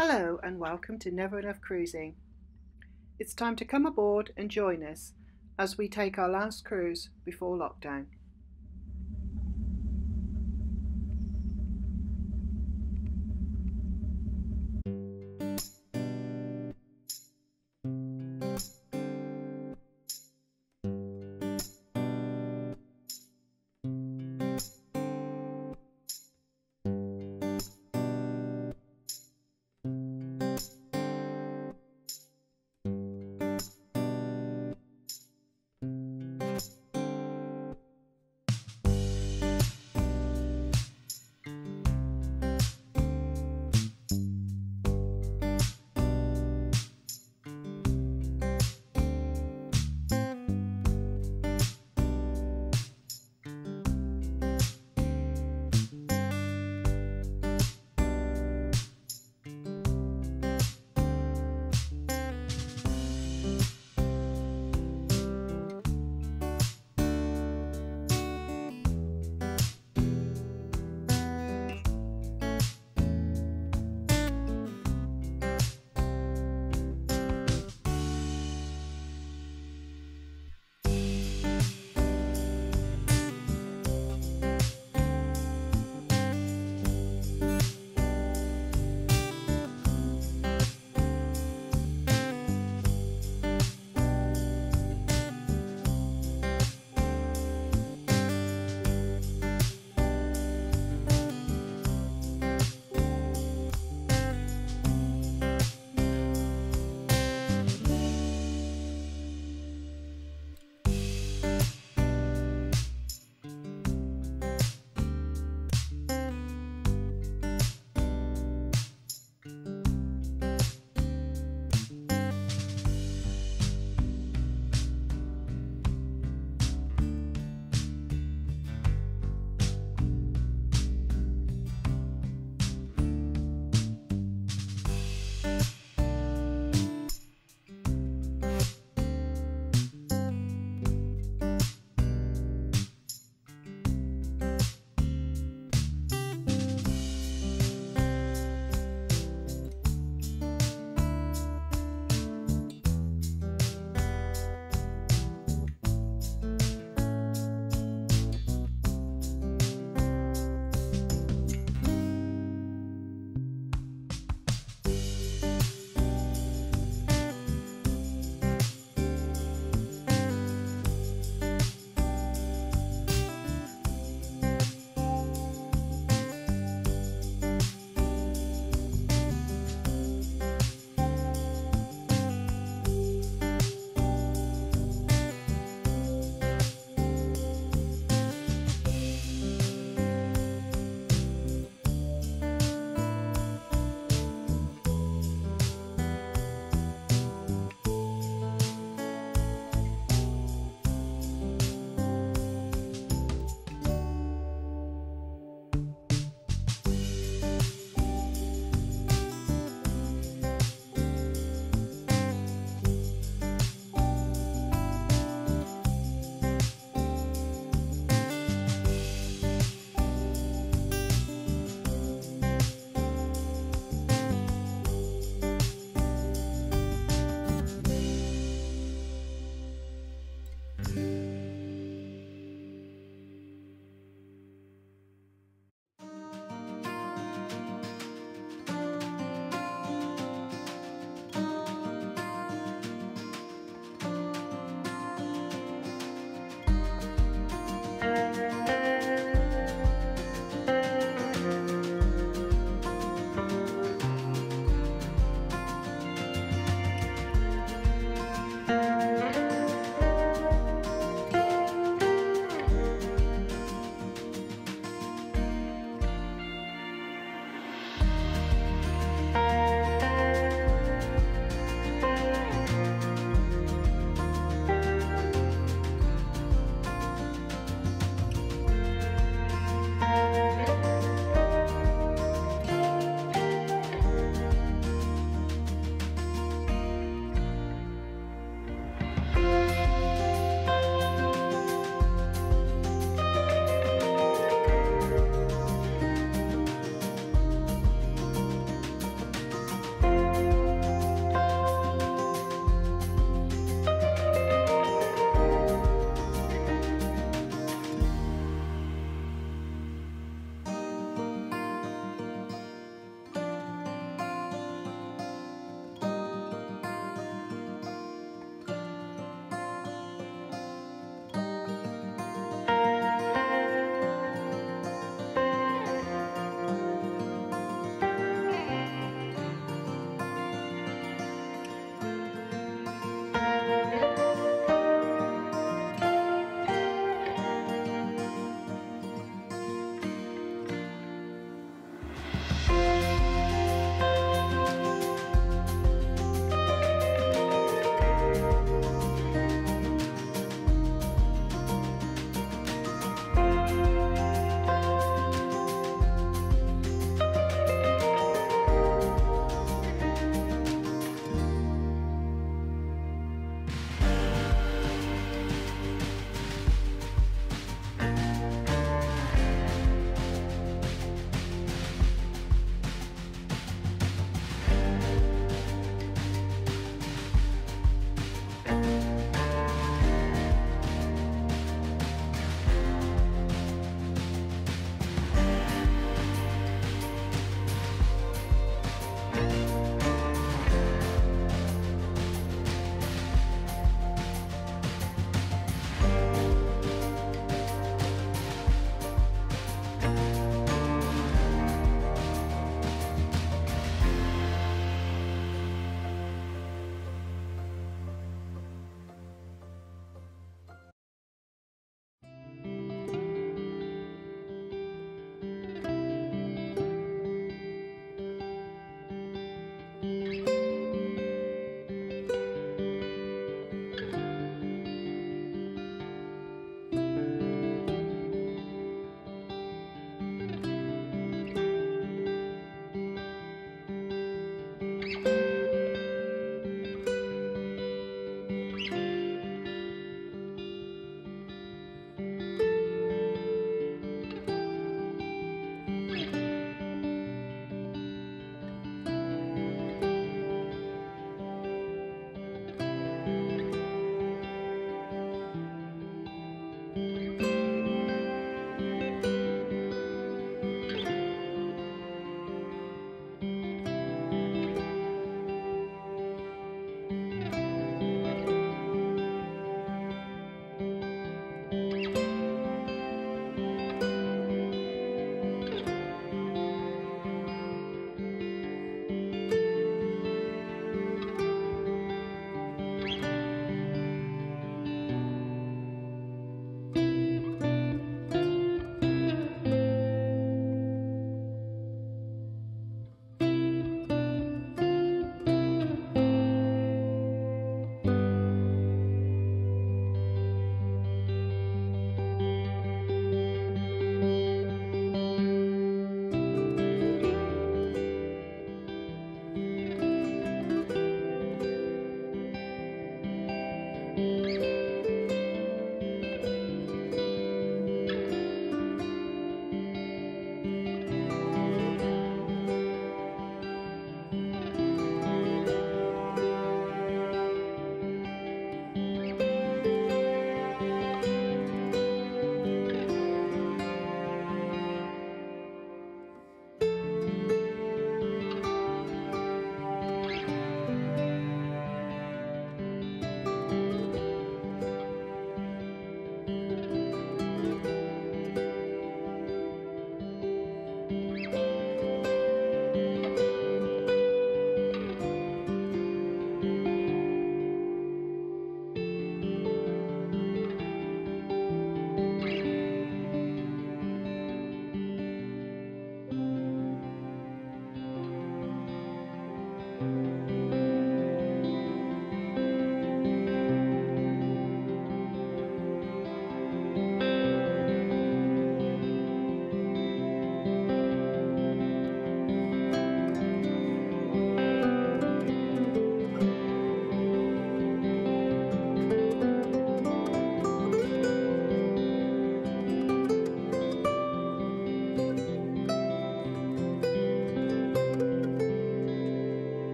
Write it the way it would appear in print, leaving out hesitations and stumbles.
Hello and welcome to Never Enough Cruising. It's time to come aboard and join us as we take our last cruise before lockdown.